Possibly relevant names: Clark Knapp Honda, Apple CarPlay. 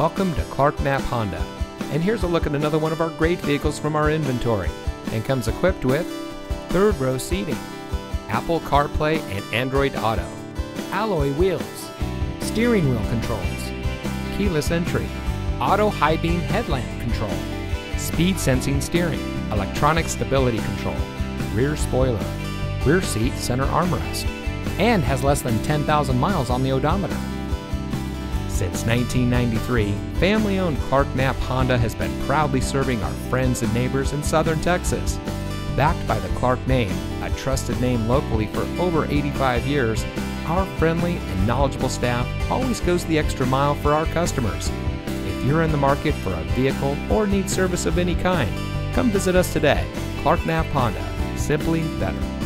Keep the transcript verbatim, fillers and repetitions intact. Welcome to Clark Knapp Honda, and here's a look at another one of our great vehicles from our inventory, and comes equipped with third row seating, Apple CarPlay and Android Auto, alloy wheels, steering wheel controls, keyless entry, auto high beam headlamp control, speed sensing steering, electronic stability control, rear spoiler, rear seat center armrest, and has less than ten thousand miles on the odometer. Since nineteen ninety-three, family-owned Clark Knapp Honda has been proudly serving our friends and neighbors in southern Texas. Backed by the Clark name, a trusted name locally for over eighty-five years, our friendly and knowledgeable staff always goes the extra mile for our customers. If you're in the market for a vehicle or need service of any kind, come visit us today. Clark Knapp Honda, simply better.